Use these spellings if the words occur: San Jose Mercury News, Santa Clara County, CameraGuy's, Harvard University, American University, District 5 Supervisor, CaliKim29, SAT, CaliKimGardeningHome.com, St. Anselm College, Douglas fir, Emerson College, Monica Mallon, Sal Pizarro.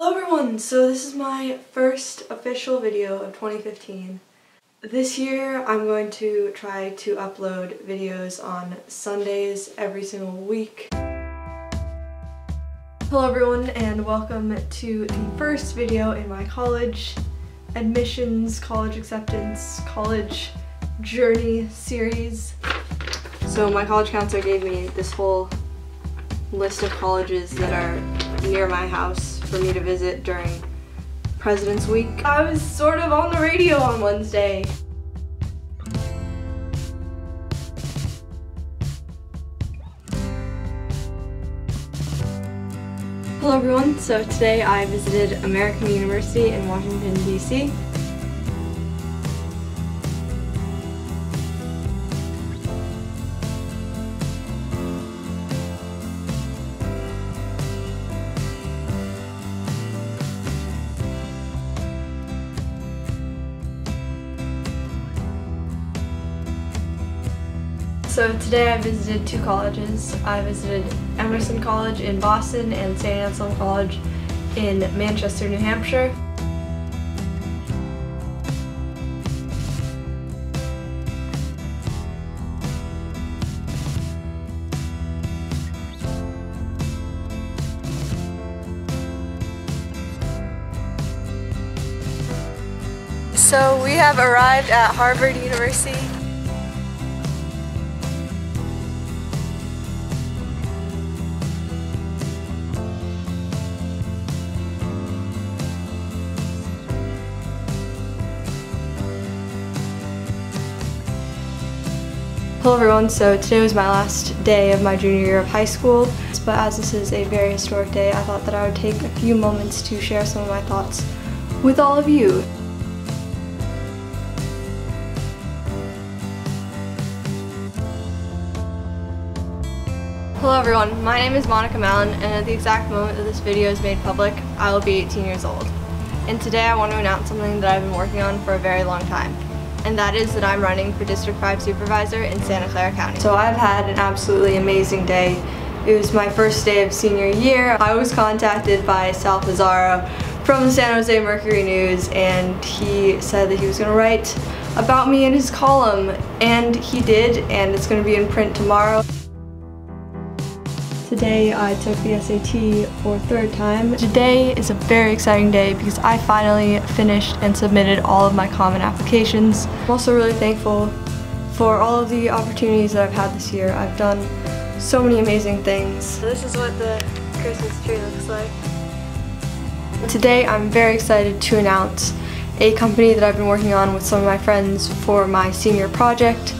Hello everyone! So this is my first official video of 2015. This year I'm going to try to upload videos on Sundays every single week. Hello everyone and welcome to the first video in my college admissions, college acceptance, college journey series. So my college counselor gave me this whole list of colleges that are near my house for me to visit during President's Week. I was sort of on the radio on Wednesday. Hello everyone, so today I visited American University in Washington, D.C. So today I visited two colleges. I visited Emerson College in Boston and St. Anselm College in Manchester, New Hampshire. So we have arrived at Harvard University. Hello everyone, so today was my last day of my junior year of high school, but as this is a very historic day, I thought that I would take a few moments to share some of my thoughts with all of you. Hello everyone, my name is Monica Mallon, and at the exact moment that this video is made public, I will be 18 years old. And today I want to announce something that I've been working on for a very long time. And that is that I'm running for District 5 Supervisor in Santa Clara County. So I've had an absolutely amazing day. It was my first day of senior year. I was contacted by Sal Pizarro from the San Jose Mercury News, and he said that he was going to write about me in his column, and he did, and it's going to be in print tomorrow. Today I took the SAT for a third time. Today is a very exciting day because I finally finished and submitted all of my common applications. I'm also really thankful for all of the opportunities that I've had this year. I've done so many amazing things. This is what the Christmas tree looks like. Today I'm very excited to announce a company that I've been working on with some of my friends for my senior project.